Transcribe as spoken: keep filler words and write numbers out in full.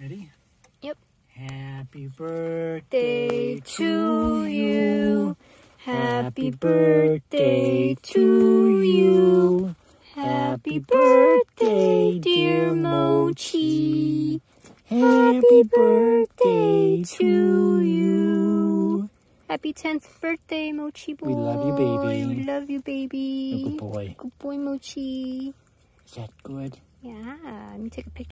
Ready? Yep. Happy birthday to you. Happy birthday to you. Happy birthday, dear Mochi. Happy birthday to you. Happy tenth birthday, Mochi boy. We love you, baby. We love you, baby. Good boy. Good boy, Mochi. Is that good? Yeah. Let me take a picture.